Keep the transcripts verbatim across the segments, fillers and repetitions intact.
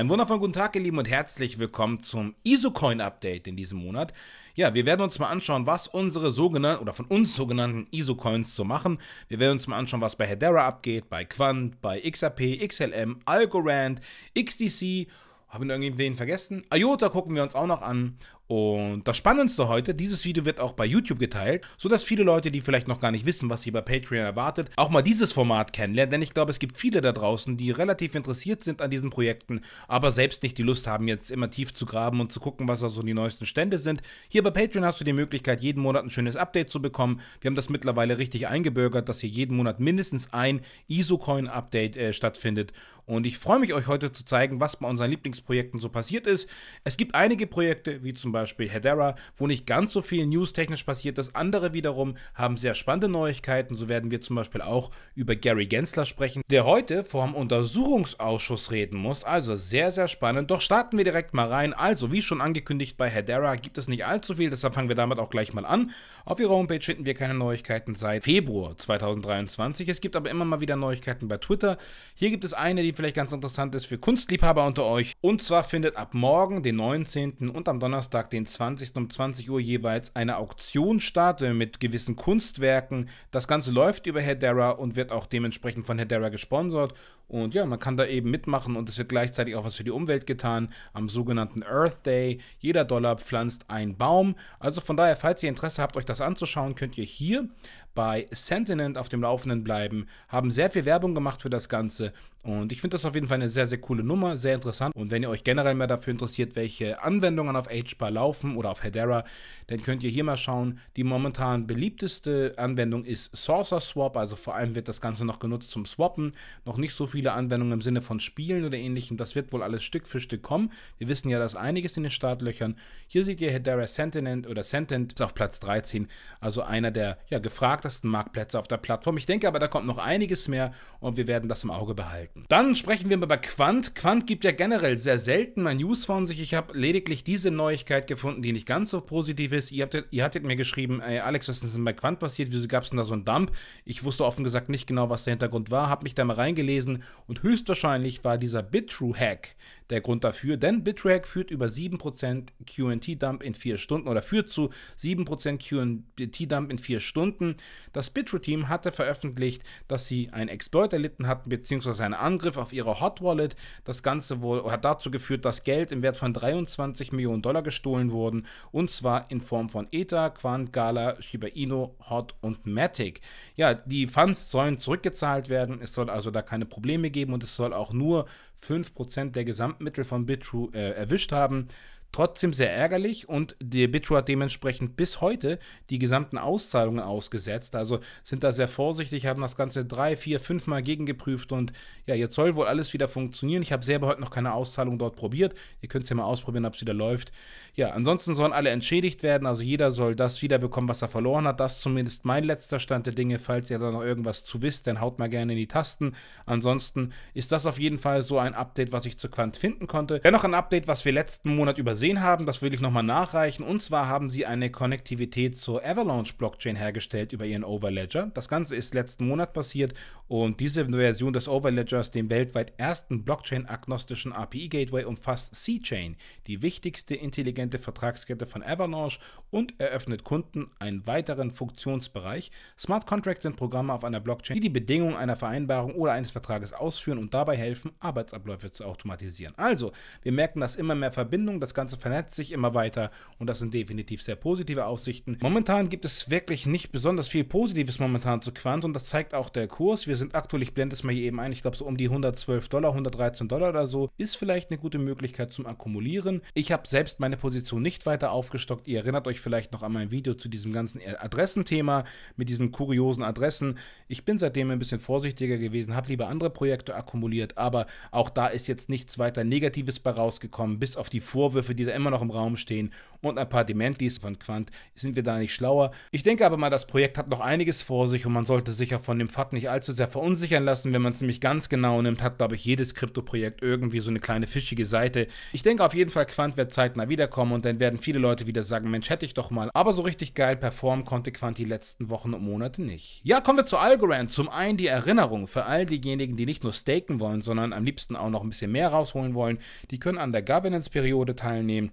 Einen wundervollen guten Tag, ihr Lieben, und herzlich willkommen zum Isocoin Update in diesem Monat. Ja, wir werden uns mal anschauen, was unsere sogenannten, oder von uns sogenannten Isocoins zu machen. Wir werden uns mal anschauen, was bei Hedera abgeht, bei Quant, bei X R P, X L M, Algorand, X D C, haben wir irgendwen vergessen? I O T A gucken wir uns auch noch an. Und das Spannendste heute, dieses Video wird auch bei YouTube geteilt, sodass viele Leute, die vielleicht noch gar nicht wissen, was sie bei Patreon erwartet, auch mal dieses Format kennenlernen, denn ich glaube, es gibt viele da draußen, die relativ interessiert sind an diesen Projekten, aber selbst nicht die Lust haben, jetzt immer tief zu graben und zu gucken, was da so die neuesten Stände sind. Hier bei Patreon hast du die Möglichkeit, jeden Monat ein schönes Update zu bekommen. Wir haben das mittlerweile richtig eingebürgert, dass hier jeden Monat mindestens ein Isocoin-Update äh, stattfindet. Und ich freue mich, euch heute zu zeigen, was bei unseren Lieblingsprojekten so passiert ist. Es gibt einige Projekte, wie zum Beispiel Beispiel Hedera, wo nicht ganz so viel News technisch passiert ist. Andere wiederum haben sehr spannende Neuigkeiten. So werden wir zum Beispiel auch über Gary Gensler sprechen, der heute vorm Untersuchungsausschuss reden muss. Also sehr, sehr spannend. Doch starten wir direkt mal rein. Also, wie schon angekündigt, bei Hedera gibt es nicht allzu viel. Deshalb fangen wir damit auch gleich mal an. Auf ihrer Homepage finden wir keine Neuigkeiten seit Februar zweitausenddreiundzwanzig. Es gibt aber immer mal wieder Neuigkeiten bei Twitter. Hier gibt es eine, die vielleicht ganz interessant ist für Kunstliebhaber unter euch. Und zwar findet ab morgen, den neunzehnten und am Donnerstag, den zwanzigsten um zwanzig Uhr jeweils eine Auktion startet mit gewissen Kunstwerken. Das Ganze läuft über Hedera und wird auch dementsprechend von Hedera gesponsert. Und ja, man kann da eben mitmachen und es wird gleichzeitig auch was für die Umwelt getan. Am sogenannten Earth Day. Jeder Dollar pflanzt einen Baum. Also von daher, falls ihr Interesse habt, euch das anzuschauen, könnt ihr hier bei Sentinel auf dem Laufenden bleiben, haben sehr viel Werbung gemacht für das Ganze und ich finde das auf jeden Fall eine sehr, sehr coole Nummer, sehr interessant. Und wenn ihr euch generell mehr dafür interessiert, welche Anwendungen auf H P A laufen oder auf Hedera, dann könnt ihr hier mal schauen. Die momentan beliebteste Anwendung ist Saucer Swap, also vor allem wird das Ganze noch genutzt zum Swappen, noch nicht so viele Anwendungen im Sinne von Spielen oder ähnlichem, das wird wohl alles Stück für Stück kommen. Wir wissen ja, dass einiges in den Startlöchern. Hier seht ihr Hedera Sentinel oder Sentinel ist auf Platz dreizehn, also einer der ja, gefragten Marktplätze auf der Plattform. Ich denke aber, da kommt noch einiges mehr und wir werden das im Auge behalten. Dann sprechen wir mal über Quant. Quant gibt ja generell sehr selten mal News von sich. Ich habe lediglich diese Neuigkeit gefunden, die nicht ganz so positiv ist. Ihr, habt, ihr hattet mir geschrieben, ey Alex, was ist denn bei Quant passiert? Wieso gab es denn da so einen Dump? Ich wusste offen gesagt nicht genau, was der Hintergrund war, habe mich da mal reingelesen und höchstwahrscheinlich war dieser Bitrue-Hack der Grund dafür, denn Bitrue Hack führt über sieben Prozent Q N T-Dump in vier Stunden oder führt zu sieben Prozent Q N T-Dump in vier Stunden. Das Bitrue-Team hatte veröffentlicht, dass sie einen Exploit erlitten hatten, beziehungsweise einen Angriff auf ihre Hot Wallet. Das Ganze wohl, hat dazu geführt, dass Geld im Wert von dreiundzwanzig Millionen Dollar gestohlen wurden, und zwar in Form von Ether, Quant, Gala, Shiba Inu, Hot und Matic. Ja, die Funds sollen zurückgezahlt werden, es soll also da keine Probleme geben und es soll auch nur fünf Prozent der Gesamtmittel von Bitrue äh, erwischt haben. Trotzdem sehr ärgerlich, und der Bitrue hat dementsprechend bis heute die gesamten Auszahlungen ausgesetzt. Also sind da sehr vorsichtig, haben das Ganze drei, vier, fünf Mal gegengeprüft und ja, jetzt soll wohl alles wieder funktionieren. Ich habe selber heute noch keine Auszahlung dort probiert. Ihr könnt es ja mal ausprobieren, ob es wieder läuft. Ja, ansonsten sollen alle entschädigt werden. Also jeder soll das wiederbekommen, was er verloren hat. Das ist zumindest mein letzter Stand der Dinge. Falls ihr da noch irgendwas zu wisst, dann haut mal gerne in die Tasten. Ansonsten ist das auf jeden Fall so ein Update, was ich zu Quant finden konnte. Dennoch ein Update, was wir letzten Monat übersehen haben, das will ich nochmal nachreichen, und zwar haben sie eine Konnektivität zur Avalanche-Blockchain hergestellt über ihren Overledger. Das Ganze ist letzten Monat passiert und diese Version des Overledgers, dem weltweit ersten Blockchain-agnostischen A P I-Gateway, umfasst C-Chain, die wichtigste intelligente Vertragskette von Avalanche, und eröffnet Kunden einen weiteren Funktionsbereich. Smart Contracts sind Programme auf einer Blockchain, die die Bedingungen einer Vereinbarung oder eines Vertrages ausführen und dabei helfen, Arbeitsabläufe zu automatisieren. Also, wir merken, dass immer mehr Verbindungen, das Ganze vernetzt sich immer weiter, und das sind definitiv sehr positive Aussichten. Momentan gibt es wirklich nicht besonders viel Positives momentan zu Quant, und das zeigt auch der Kurs. Wir sind aktuell, ich blende es mal hier eben ein, ich glaube so um die hundertzwölf Dollar, hundertdreizehn Dollar oder so, ist vielleicht eine gute Möglichkeit zum Akkumulieren. Ich habe selbst meine Position nicht weiter aufgestockt. Ihr erinnert euch vielleicht noch an mein Video zu diesem ganzen Adressenthema mit diesen kuriosen Adressen. Ich bin seitdem ein bisschen vorsichtiger gewesen, habe lieber andere Projekte akkumuliert, aber auch da ist jetzt nichts weiter Negatives bei rausgekommen, bis auf die Vorwürfe, die die da immer noch im Raum stehen und ein paar Dementis von Quant, sind wir da nicht schlauer. Ich denke aber mal, das Projekt hat noch einiges vor sich und man sollte sich auch von dem F A T nicht allzu sehr verunsichern lassen. Wenn man es nämlich ganz genau nimmt, hat, glaube ich, jedes Kryptoprojekt irgendwie so eine kleine fischige Seite. Ich denke auf jeden Fall, Quant wird zeitnah wiederkommen und dann werden viele Leute wieder sagen, Mensch, hätte ich doch mal. Aber so richtig geil performen konnte Quant die letzten Wochen und Monate nicht. Ja, kommen wir zu Algorand. Zum einen die Erinnerung für all diejenigen, die nicht nur staken wollen, sondern am liebsten auch noch ein bisschen mehr rausholen wollen. Die können an der Governance-Periode teilnehmen.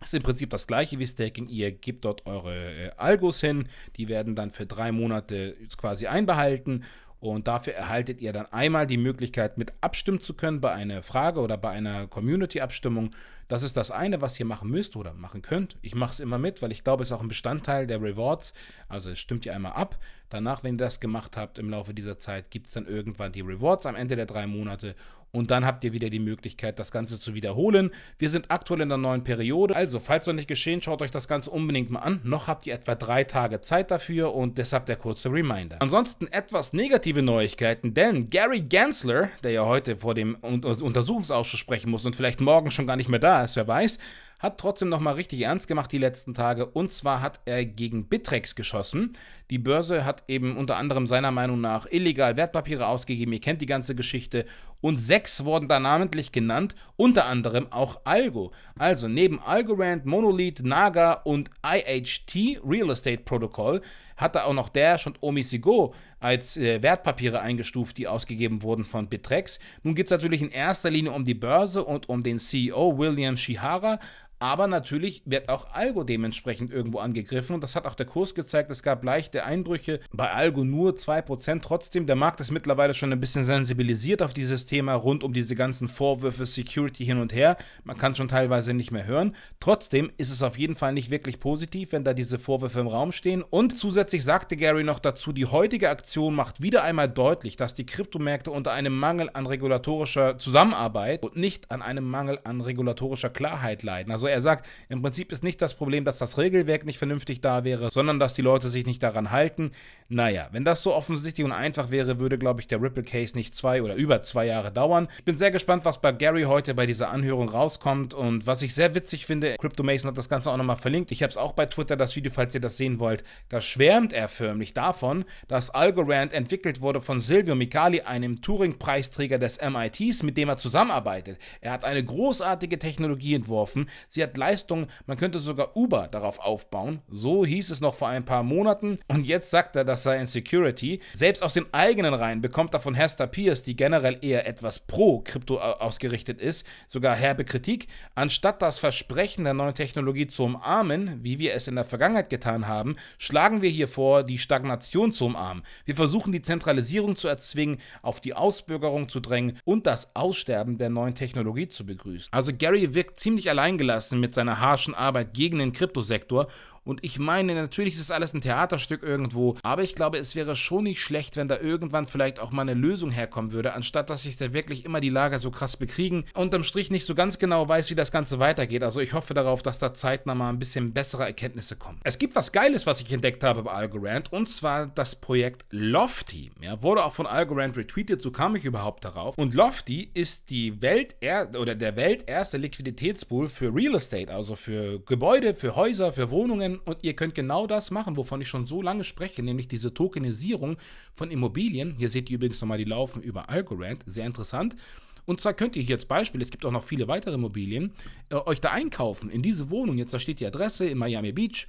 Das ist im Prinzip das gleiche wie Staking. Ihr gebt dort eure äh, Algos hin. Die werden dann für drei Monate quasi einbehalten. Und dafür erhaltet ihr dann einmal die Möglichkeit, mit abstimmen zu können bei einer Frage oder bei einer Community-Abstimmung. Das ist das eine, was ihr machen müsst oder machen könnt. Ich mache es immer mit, weil ich glaube, es ist auch ein Bestandteil der Rewards. Also stimmt ihr einmal ab. Danach, wenn ihr das gemacht habt im Laufe dieser Zeit, gibt es dann irgendwann die Rewards am Ende der drei Monate. Und dann habt ihr wieder die Möglichkeit, das Ganze zu wiederholen. Wir sind aktuell in der neuen Periode. Also, falls noch nicht geschehen, schaut euch das Ganze unbedingt mal an. Noch habt ihr etwa drei Tage Zeit dafür und deshalb der kurze Reminder. Ansonsten etwas negative Neuigkeiten, denn Gary Gensler, der ja heute vor dem Untersuchungsausschuss sprechen muss und vielleicht morgen schon gar nicht mehr da ist, wer weiß, hat trotzdem nochmal richtig ernst gemacht die letzten Tage, und zwar hat er gegen Bittrex geschossen. Die Börse hat eben unter anderem seiner Meinung nach illegal Wertpapiere ausgegeben, ihr kennt die ganze Geschichte, und sechs wurden da namentlich genannt, unter anderem auch Algo. Also neben Algorand, Monolith, Naga und I H T, Real Estate Protocol, hatte auch noch Dash und Omisigo als äh, Wertpapiere eingestuft, die ausgegeben wurden von Bittrex. Nun geht es natürlich in erster Linie um die Börse und um den C E O William Shihara, aber natürlich wird auch Algo dementsprechend irgendwo angegriffen und das hat auch der Kurs gezeigt. Es gab leichte Einbrüche, bei Algo nur zwei Prozent. Trotzdem, der Markt ist mittlerweile schon ein bisschen sensibilisiert auf dieses Thema rund um diese ganzen Vorwürfe, Security hin und her. Man kann schon teilweise nicht mehr hören. Trotzdem ist es auf jeden Fall nicht wirklich positiv, wenn da diese Vorwürfe im Raum stehen. Und zusätzlich sagte Gary noch dazu, die heutige Aktion macht wieder einmal deutlich, dass die Kryptomärkte unter einem Mangel an regulatorischer Zusammenarbeit und nicht an einem Mangel an regulatorischer Klarheit leiden. Also er sagt, im Prinzip ist nicht das Problem, dass das Regelwerk nicht vernünftig da wäre, sondern dass die Leute sich nicht daran halten. Naja, wenn das so offensichtlich und einfach wäre, würde, glaube ich, der Ripple-Case nicht zwei oder über zwei Jahre dauern. Ich bin sehr gespannt, was bei Gary heute bei dieser Anhörung rauskommt, und was ich sehr witzig finde, CryptoMason hat das Ganze auch nochmal verlinkt. Ich habe es auch bei Twitter, das Video, falls ihr das sehen wollt. Da schwärmt er förmlich davon, dass Algorand entwickelt wurde von Silvio Micali, einem Turing-Preisträger des M I Ts, mit dem er zusammenarbeitet. Er hat eine großartige Technologie entworfen. Sie hat Leistung, man könnte sogar Uber darauf aufbauen. So hieß es noch vor ein paar Monaten. Und jetzt sagt er, das sei in Security. Selbst aus den eigenen Reihen bekommt er von Hester Pierce, die generell eher etwas pro Krypto ausgerichtet ist, sogar herbe Kritik. Anstatt das Versprechen der neuen Technologie zu umarmen, wie wir es in der Vergangenheit getan haben, schlagen wir hier vor, die Stagnation zu umarmen. Wir versuchen, die Zentralisierung zu erzwingen, auf die Ausbürgerung zu drängen und das Aussterben der neuen Technologie zu begrüßen. Also Gary wirkt ziemlich alleingelassen mit seiner harschen Arbeit gegen den Kryptosektor. Und ich meine, natürlich ist das alles ein Theaterstück irgendwo, aber ich glaube, es wäre schon nicht schlecht, wenn da irgendwann vielleicht auch mal eine Lösung herkommen würde, anstatt dass sich da wirklich immer die Lager so krass bekriegen und unterm Strich nicht so ganz genau weiß, wie das Ganze weitergeht. Also ich hoffe darauf, dass da zeitnah mal ein bisschen bessere Erkenntnisse kommen. Es gibt was Geiles, was ich entdeckt habe bei Algorand, und zwar das Projekt Lofty. Ja, wurde auch von Algorand retweetet, so kam ich überhaupt darauf. Und Lofty ist die Welt oder der welterste Liquiditätspool für Real Estate, also für Gebäude, für Häuser, für Wohnungen. Und ihr könnt genau das machen, wovon ich schon so lange spreche, nämlich diese Tokenisierung von Immobilien. Hier seht ihr übrigens nochmal, die laufen über Algorand, sehr interessant. Und zwar könnt ihr hier als Beispiel, es gibt auch noch viele weitere Immobilien, äh, euch da einkaufen in diese Wohnung. Jetzt, da steht die Adresse in Miami Beach.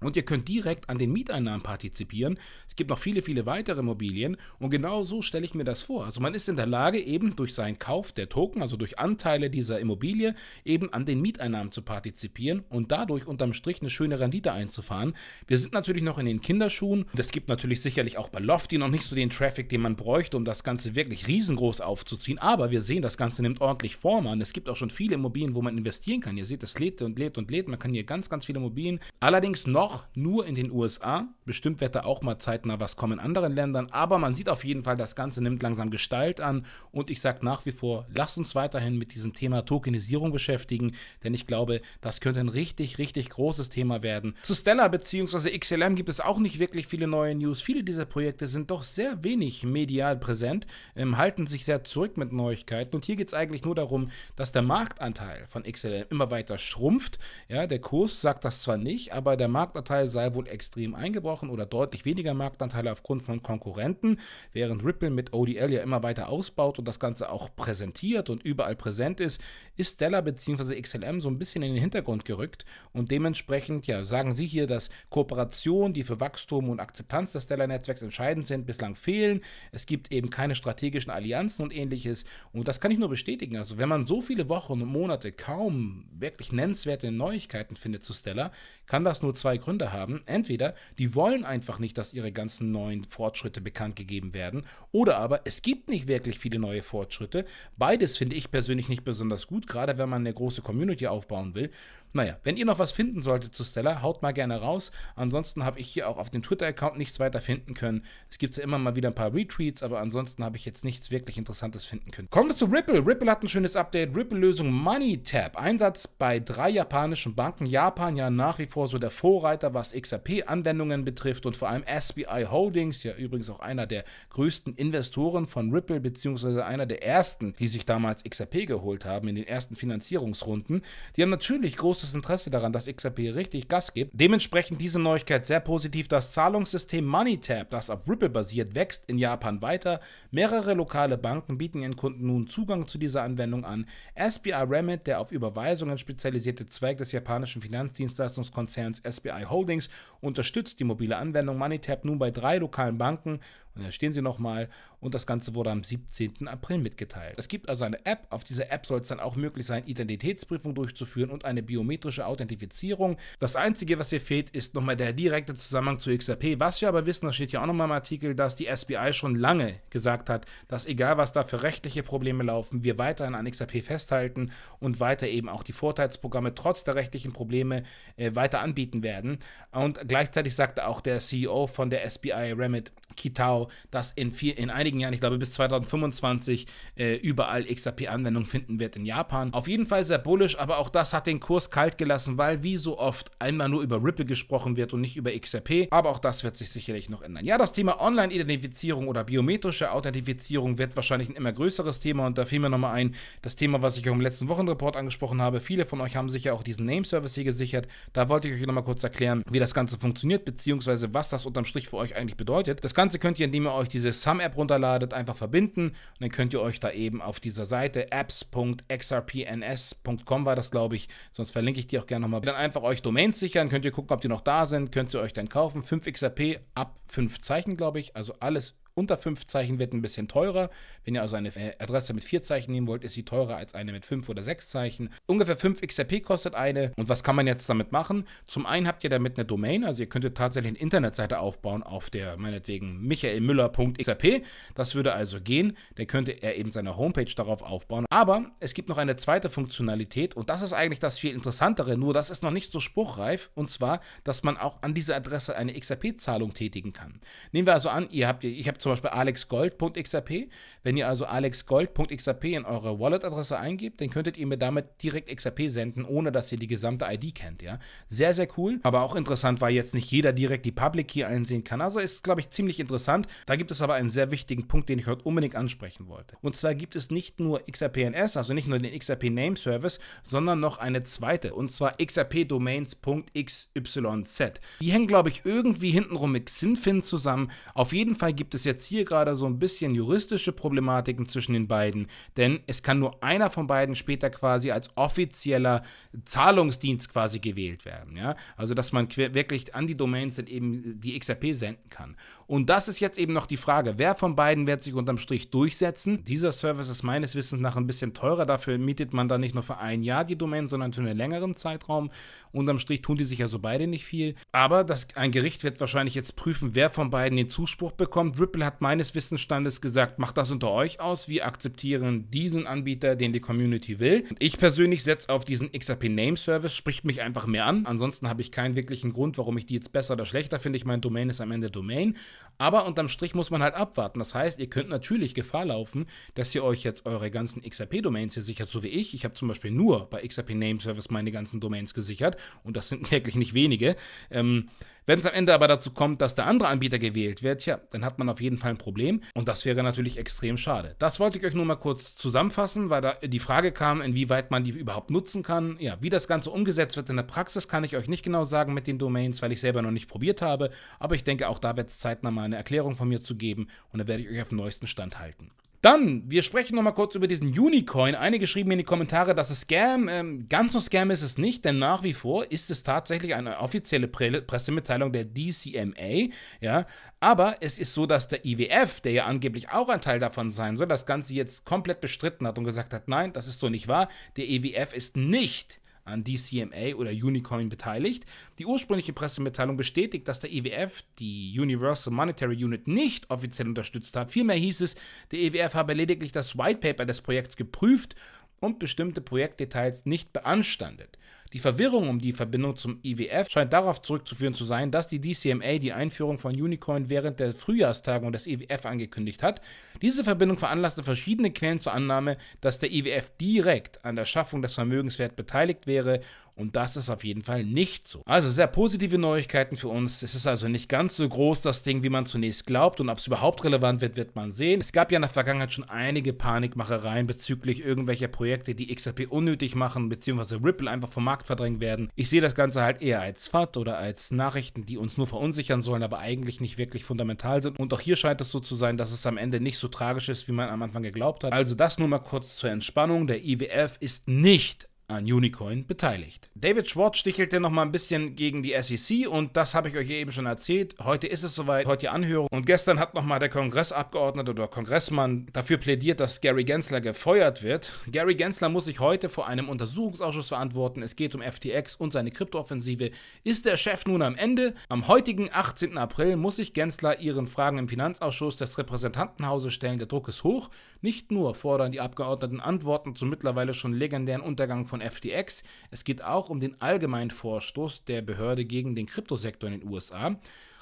Und ihr könnt direkt an den Mieteinnahmen partizipieren. Es gibt noch viele, viele weitere Immobilien. Und genau so stelle ich mir das vor. Also man ist in der Lage, eben durch seinen Kauf der Token, also durch Anteile dieser Immobilie, eben an den Mieteinnahmen zu partizipieren und dadurch unterm Strich eine schöne Rendite einzufahren. Wir sind natürlich noch in den Kinderschuhen. Und es gibt natürlich sicherlich auch bei Lofty noch nicht so den Traffic, den man bräuchte, um das Ganze wirklich riesengroß aufzuziehen. Aber wir sehen, das Ganze nimmt ordentlich Form an. Es gibt auch schon viele Immobilien, wo man investieren kann. Ihr seht, das lädt und lädt und lädt. Man kann hier ganz, ganz viele Immobilien. Allerdings noch noch nur in den U S A. Bestimmt wird da auch mal zeitnah was kommen in anderen Ländern. Aber man sieht auf jeden Fall, das Ganze nimmt langsam Gestalt an. Und ich sage nach wie vor, lasst uns weiterhin mit diesem Thema Tokenisierung beschäftigen. Denn ich glaube, das könnte ein richtig, richtig großes Thema werden. Zu Stellar bzw. X L M gibt es auch nicht wirklich viele neue News. Viele dieser Projekte sind doch sehr wenig medial präsent, ähm, halten sich sehr zurück mit Neuigkeiten. Und hier geht es eigentlich nur darum, dass der Marktanteil von X L M immer weiter schrumpft. Ja, der Kurs sagt das zwar nicht, aber der Marktanteil sei wohl extrem eingebrochen oder deutlich weniger Marktanteile aufgrund von Konkurrenten, während Ripple mit O D L ja immer weiter ausbaut und das Ganze auch präsentiert und überall präsent ist, ist Stellar bzw. X L M so ein bisschen in den Hintergrund gerückt und dementsprechend, ja, sagen sie hier, dass Kooperationen, die für Wachstum und Akzeptanz des Stellar-Netzwerks entscheidend sind, bislang fehlen. Es gibt eben keine strategischen Allianzen und ähnliches und das kann ich nur bestätigen. Also wenn man so viele Wochen und Monate kaum wirklich nennenswerte Neuigkeiten findet zu Stellar, kann das nur zwei Gründe haben. Entweder die wollen einfach nicht, dass ihre ganzen neuen Fortschritte bekannt gegeben werden, oder aber es gibt nicht wirklich viele neue Fortschritte. Beides finde ich persönlich nicht besonders gut, gerade wenn man eine große Community aufbauen will. Naja, wenn ihr noch was finden solltet zu Stellar, haut mal gerne raus. Ansonsten habe ich hier auch auf dem Twitter-Account nichts weiter finden können. Es gibt ja immer mal wieder ein paar Retweets, aber ansonsten habe ich jetzt nichts wirklich Interessantes finden können. Kommen wir zu Ripple. Ripple hat ein schönes Update. Ripple-Lösung MoneyTap. Einsatz bei drei japanischen Banken. Japan ja nach wie vor so der Vorreiter, was X R P-Anwendungen betrifft und vor allem S B I Holdings, ja übrigens auch einer der größten Investoren von Ripple, beziehungsweise einer der ersten, die sich damals X R P geholt haben in den ersten Finanzierungsrunden. Die haben natürlich große Interesse daran, dass X R P richtig Gas gibt. Dementsprechend diese Neuigkeit sehr positiv. Das Zahlungssystem MoneyTap, das auf Ripple basiert, wächst in Japan weiter. Mehrere lokale Banken bieten ihren Kunden nun Zugang zu dieser Anwendung an. S B I Remit, der auf Überweisungen spezialisierte Zweig des japanischen Finanzdienstleistungskonzerns S B I Holdings, unterstützt die mobile Anwendung MoneyTap nun bei drei lokalen Banken. Und da stehen sie nochmal. Und das Ganze wurde am siebzehnten April mitgeteilt. Es gibt also eine App. Auf dieser App soll es dann auch möglich sein, Identitätsprüfung durchzuführen und eine biometrische Authentifizierung. Das Einzige, was hier fehlt, ist nochmal der direkte Zusammenhang zu X R P. Was wir aber wissen, das steht ja auch nochmal im Artikel, dass die S B I schon lange gesagt hat, dass egal was da für rechtliche Probleme laufen, wir weiterhin an X R P festhalten und weiter eben auch die Vorteilsprogramme trotz der rechtlichen Probleme äh, weiter anbieten werden. Und gleichzeitig sagte auch der C E O von der S B I Remit, Kitao, dass in, vier, in einigen Jahren, ich glaube bis zweitausendfünfundzwanzig, äh, überall X R P-Anwendungen finden wird in Japan. Auf jeden Fall sehr bullisch, aber auch das hat den Kurs kalt gelassen, weil wie so oft einmal nur über Ripple gesprochen wird und nicht über X R P. Aber auch das wird sich sicherlich noch ändern. Ja, das Thema Online-Identifizierung oder biometrische Authentifizierung wird wahrscheinlich ein immer größeres Thema und da fiel mir nochmal ein, das Thema, was ich auch im letzten Wochenreport angesprochen habe. Viele von euch haben sicher auch diesen Name-Service hier gesichert. Da wollte ich euch nochmal kurz erklären, wie das Ganze funktioniert, beziehungsweise was das unterm Strich für euch eigentlich bedeutet. Das Ganze könnt ihr in indem ihr euch diese Sum-App runterladet, einfach verbinden und dann könnt ihr euch da eben auf dieser Seite apps punkt x r p n s punkt com war das, glaube ich, sonst verlinke ich die auch gerne nochmal. Dann einfach euch Domains sichern, könnt ihr gucken, ob die noch da sind, könnt ihr euch dann kaufen. fünf X R P ab fünf Zeichen, glaube ich, also alles unter fünf Zeichen wird ein bisschen teurer. Wenn ihr also eine Adresse mit vier Zeichen nehmen wollt, ist sie teurer als eine mit fünf oder sechs Zeichen. Ungefähr fünf X R P kostet eine. Und was kann man jetzt damit machen? Zum einen habt ihr damit eine Domain, also ihr könntet tatsächlich eine Internetseite aufbauen auf der, meinetwegen, michaelmüller punkt x r p. Das würde also gehen. Dann könnte er eben seine Homepage darauf aufbauen. Aber es gibt noch eine zweite Funktionalität und das ist eigentlich das viel interessantere, nur das ist noch nicht so spruchreif. Und zwar, dass man auch an diese Adresse eine X R P-Zahlung tätigen kann. Nehmen wir also an, ihr habt, ich habe zum Beispiel alexgold punkt x r p. Wenn ihr also alexgold punkt x r p in eure Wallet-Adresse eingebt, dann könntet ihr mir damit direkt X R P senden, ohne dass ihr die gesamte I D kennt. Ja? Sehr, sehr cool. Aber auch interessant, weil jetzt nicht jeder direkt die Public Key einsehen kann. Also ist, glaube ich, ziemlich interessant. Da gibt es aber einen sehr wichtigen Punkt, den ich heute unbedingt ansprechen wollte. Und zwar gibt es nicht nur X R P N S, also nicht nur den X R P-Name-Service, sondern noch eine zweite. Und zwar x r p domains punkt x y z. Die hängen, glaube ich, irgendwie hintenrum mit Xinfin zusammen. Auf jeden Fall gibt es jetzt hier gerade so ein bisschen juristische Problematiken zwischen den beiden, denn es kann nur einer von beiden später quasi als offizieller Zahlungsdienst quasi gewählt werden, ja, also dass man wirklich an die Domains dann eben die X R P senden kann. Und das ist jetzt eben noch die Frage, wer von beiden wird sich unterm Strich durchsetzen? Dieser Service ist meines Wissens nach ein bisschen teurer, dafür mietet man da nicht nur für ein Jahr die Domain, sondern für einen längeren Zeitraum. Unterm Strich tun die sich also beide nicht viel, aber das, ein Gericht wird wahrscheinlich jetzt prüfen, wer von beiden den Zuspruch bekommt. Ripple Ripple hat meines Wissensstandes gesagt, macht das unter euch aus, wir akzeptieren diesen Anbieter, den die Community will. Und ich persönlich setze auf diesen X R P Name Service, spricht mich einfach mehr an. Ansonsten habe ich keinen wirklichen Grund, warum ich die jetzt besser oder schlechter finde. Ich meine, Domain ist am Ende Domain. Aber unterm Strich muss man halt abwarten. Das heißt, ihr könnt natürlich Gefahr laufen, dass ihr euch jetzt eure ganzen X R P-Domains hier sichert, so wie ich. Ich habe zum Beispiel nur bei X R P Name Service meine ganzen Domains gesichert und das sind wirklich nicht wenige. Ähm, Wenn es am Ende aber dazu kommt, dass der andere Anbieter gewählt wird, ja, dann hat man auf jeden Fall ein Problem und das wäre natürlich extrem schade. Das wollte ich euch nur mal kurz zusammenfassen, weil da die Frage kam, inwieweit man die überhaupt nutzen kann. Ja, wie das Ganze umgesetzt wird in der Praxis, kann ich euch nicht genau sagen mit den Domains, weil ich selber noch nicht probiert habe, aber ich denke, auch da wird es zeitnah mal eine Erklärung von mir zu geben und dann werde ich euch auf den neuesten Stand halten. Dann, wir sprechen nochmal kurz über diesen UniCoin. Einige schrieben mir in die Kommentare, dass es Scam. Ähm, ganz so Scam ist es nicht, denn nach wie vor ist es tatsächlich eine offizielle Pre- Pressemitteilung der D C M A. Ja, aber es ist so, dass der I W F, der ja angeblich auch ein Teil davon sein soll, das Ganze jetzt komplett bestritten hat und gesagt hat, nein, das ist so nicht wahr. Der I W F ist nicht an D C M A oder UniCoin beteiligt. Die ursprüngliche Pressemitteilung bestätigt, dass der I W F die Universal Monetary Unit nicht offiziell unterstützt hat. Vielmehr hieß es, der I W F habe lediglich das White Paper des Projekts geprüft und bestimmte Projektdetails nicht beanstandet. Die Verwirrung um die Verbindung zum I W F scheint darauf zurückzuführen zu sein, dass die D C M A die Einführung von UniCoin während der Frühjahrstagung des I W F angekündigt hat. Diese Verbindung veranlasste verschiedene Quellen zur Annahme, dass der I W F direkt an der Schaffung des Vermögenswerts beteiligt wäre und das ist auf jeden Fall nicht so. Also sehr positive Neuigkeiten für uns. Es ist also nicht ganz so groß das Ding, wie man zunächst glaubt und ob es überhaupt relevant wird, wird man sehen. Es gab ja in der Vergangenheit schon einige Panikmachereien bezüglich irgendwelcher Projekte, die X R P unnötig machen bzw. Ripple einfach vom Markt verdrängt werden. Ich sehe das Ganze halt eher als F A T oder als Nachrichten, die uns nur verunsichern sollen, aber eigentlich nicht wirklich fundamental sind. Und auch hier scheint es so zu sein, dass es am Ende nicht so tragisch ist, wie man am Anfang geglaubt hat. Also das nur mal kurz zur Entspannung. Der I W F ist nicht an UniCoin beteiligt. David Schwartz stichelte noch mal ein bisschen gegen die S E C und das habe ich euch eben schon erzählt. Heute ist es soweit, heute die Anhörung und gestern hat noch mal der Kongressabgeordnete oder Kongressmann dafür plädiert, dass Gary Gensler gefeuert wird. Gary Gensler muss sich heute vor einem Untersuchungsausschuss verantworten. Es geht um F T X und seine Kryptooffensive. Ist der Chef nun am Ende? Am heutigen achtzehnten April muss sich Gensler ihren Fragen im Finanzausschuss des Repräsentantenhauses stellen. Der Druck ist hoch. Nicht nur fordern die Abgeordneten Antworten zum mittlerweile schon legendären Untergang von Von F T X. Es geht auch um den allgemeinen Vorstoß der Behörde gegen den Kryptosektor in den U S A.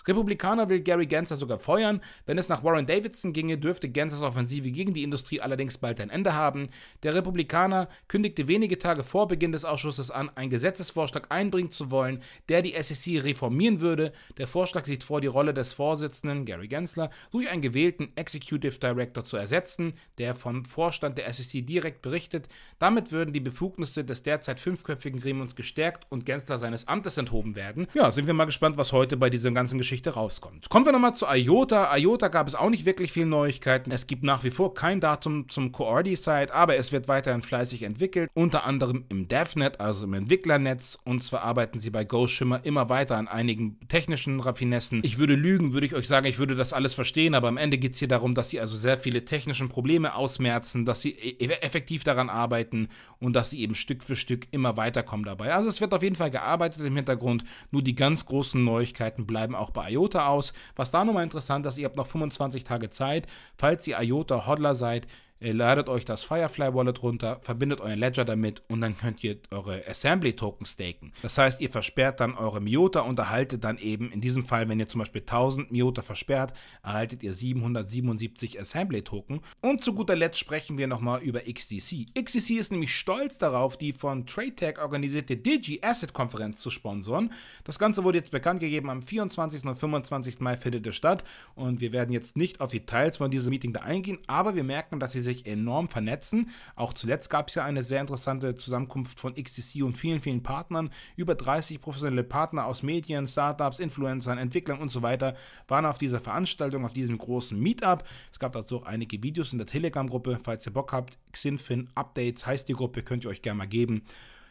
Republikaner will Gary Gensler sogar feuern. Wenn es nach Warren Davidson ginge, dürfte Genslers Offensive gegen die Industrie allerdings bald ein Ende haben. Der Republikaner kündigte wenige Tage vor Beginn des Ausschusses an, einen Gesetzesvorschlag einbringen zu wollen, der die S E C reformieren würde. Der Vorschlag sieht vor, die Rolle des Vorsitzenden, Gary Gensler, durch einen gewählten Executive Director zu ersetzen, der vom Vorstand der S E C direkt berichtet. Damit würden die Befugnisse des derzeit fünfköpfigen Gremiums gestärkt und Gensler seines Amtes enthoben werden. Ja, sind wir mal gespannt, was heute bei diesem ganzen Geschichte rauskommt. Kommen wir nochmal zu I O T A. I O T A gab es auch nicht wirklich viele Neuigkeiten. Es gibt nach wie vor kein Datum zum Core-D-Site, aber es wird weiterhin fleißig entwickelt, unter anderem im DevNet, also im Entwicklernetz. Und zwar arbeiten sie bei GoShimmer immer weiter an einigen technischen Raffinessen. Ich würde lügen, würde ich euch sagen, ich würde das alles verstehen, aber am Ende geht es hier darum, dass sie also sehr viele technische Probleme ausmerzen, dass sie e effektiv daran arbeiten und dass sie eben Stück für Stück immer weiterkommen dabei. Also es wird auf jeden Fall gearbeitet im Hintergrund, nur die ganz großen Neuigkeiten bleiben auch bei I O T A aus. Was da nochmal interessant ist, ihr habt noch fünfundzwanzig Tage Zeit. Falls ihr I O T A-Hodler seid, ladet euch das Firefly-Wallet runter, verbindet euren Ledger damit und dann könnt ihr eure Assembly-Token staken. Das heißt, ihr versperrt dann eure Miota und erhaltet dann eben, in diesem Fall, wenn ihr zum Beispiel tausend Miota versperrt, erhaltet ihr siebenhundertsiebenundsiebzig Assembly-Token. Und zu guter Letzt sprechen wir nochmal über X D C. X D C ist nämlich stolz darauf, die von TradeTech organisierte Digi-Asset-Konferenz zu sponsoren. Das Ganze wurde jetzt bekannt gegeben, am vierundzwanzigsten und fünfundzwanzigsten Mai findet es statt und wir werden jetzt nicht auf Details von diesem Meeting da eingehen, aber wir merken, dass sie sich enorm vernetzen. Auch zuletzt gab es ja eine sehr interessante Zusammenkunft von X D C und vielen, vielen Partnern. Über dreißig professionelle Partner aus Medien, Startups, Influencern, Entwicklern und so weiter waren auf dieser Veranstaltung, auf diesem großen Meetup. Es gab dazu auch einige Videos in der Telegram-Gruppe. Falls ihr Bock habt, Xinfin Updates heißt die Gruppe, könnt ihr euch gerne mal geben.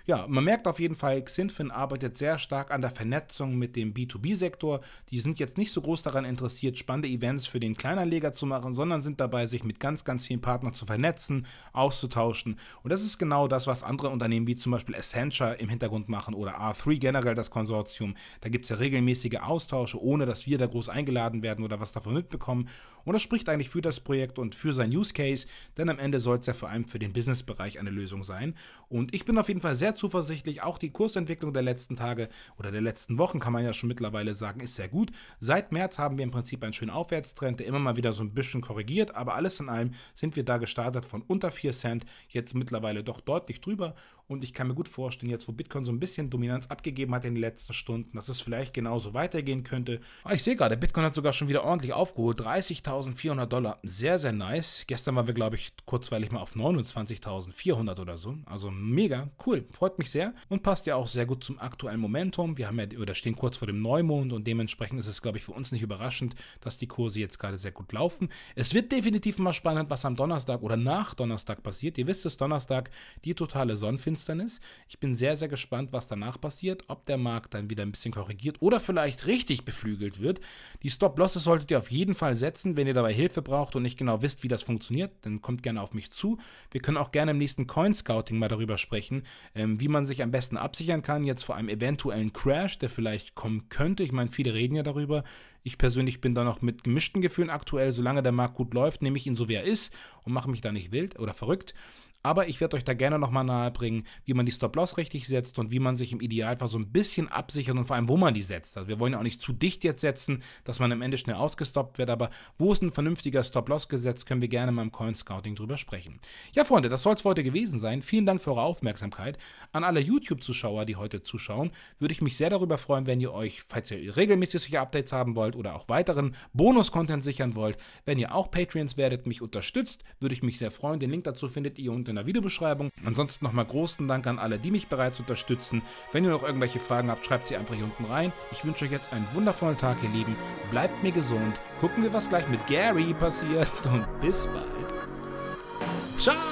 Ja, man merkt auf jeden Fall, Xinfin arbeitet sehr stark an der Vernetzung mit dem B zwei B-Sektor. Die sind jetzt nicht so groß daran interessiert, spannende Events für den Kleinanleger zu machen, sondern sind dabei, sich mit ganz, ganz vielen Partnern zu vernetzen, auszutauschen. Und das ist genau das, was andere Unternehmen wie zum Beispiel Accenture im Hintergrund machen oder R drei generell, das Konsortium. Da gibt es ja regelmäßige Austausche, ohne dass wir da groß eingeladen werden oder was davon mitbekommen. Und das spricht eigentlich für das Projekt und für sein Use Case, denn am Ende soll es ja vor allem für den Business-Bereich eine Lösung sein. Und ich bin auf jeden Fall sehr zuversichtlich, auch die Kursentwicklung der letzten Tage oder der letzten Wochen, kann man ja schon mittlerweile sagen, ist sehr gut. Seit März haben wir im Prinzip einen schönen Aufwärtstrend, der immer mal wieder so ein bisschen korrigiert, aber alles in allem sind wir da gestartet von unter vier Cent, jetzt mittlerweile doch deutlich drüber. Und ich kann mir gut vorstellen, jetzt wo Bitcoin so ein bisschen Dominanz abgegeben hat in den letzten Stunden, dass es vielleicht genauso weitergehen könnte. Aber ich sehe gerade, Bitcoin hat sogar schon wieder ordentlich aufgeholt, dreißigtausendvierhundert Dollar, sehr, sehr nice. Gestern waren wir, glaube ich, kurzweilig mal auf neunundzwanzigtausendvierhundert oder so, also mega cool, freut mich sehr und passt ja auch sehr gut zum aktuellen Momentum. Wir haben ja, oder stehen kurz vor dem Neumond und dementsprechend ist es, glaube ich, für uns nicht überraschend, dass die Kurse jetzt gerade sehr gut laufen. Es wird definitiv mal spannend, was am Donnerstag oder nach Donnerstag passiert. Ihr wisst es, Donnerstag die totale Sonnenfinsternis. Ich bin sehr, sehr gespannt, was danach passiert, ob der Markt dann wieder ein bisschen korrigiert oder vielleicht richtig beflügelt wird. Die Stop-Losses solltet ihr auf jeden Fall setzen, wenn ihr dabei Hilfe braucht und nicht genau wisst, wie das funktioniert, dann kommt gerne auf mich zu. Wir können auch gerne im nächsten Coin-Scouting mal darüber sprechen, ähm, wie man sich am besten absichern kann, jetzt vor einem eventuellen Crash, der vielleicht kommen könnte. Ich meine, viele reden ja darüber. Ich persönlich bin da noch mit gemischten Gefühlen aktuell. Solange der Markt gut läuft, nehme ich ihn so, wie er ist und mache mich da nicht wild oder verrückt. Aber ich werde euch da gerne nochmal nahebringen, wie man die Stop-Loss richtig setzt und wie man sich im Idealfall so ein bisschen absichert und vor allem, wo man die setzt. Also wir wollen ja auch nicht zu dicht jetzt setzen, dass man am Ende schnell ausgestoppt wird, aber wo ist ein vernünftiger Stop-Loss gesetzt, können wir gerne mal im Coin-Scouting drüber sprechen. Ja, Freunde, das soll es für heute gewesen sein. Vielen Dank für eure Aufmerksamkeit. An alle YouTube-Zuschauer, die heute zuschauen, würde ich mich sehr darüber freuen, wenn ihr euch, falls ihr regelmäßig solche Updates haben wollt oder auch weiteren Bonus-Content sichern wollt, wenn ihr auch Patreons werdet, mich unterstützt, würde ich mich sehr freuen. Den Link dazu findet ihr unten in der Videobeschreibung. Ansonsten nochmal großen Dank an alle, die mich bereits unterstützen. Wenn ihr noch irgendwelche Fragen habt, schreibt sie einfach hier unten rein. Ich wünsche euch jetzt einen wundervollen Tag, ihr Lieben. Bleibt mir gesund. Gucken wir, was gleich mit Gary passiert. Und bis bald. Ciao!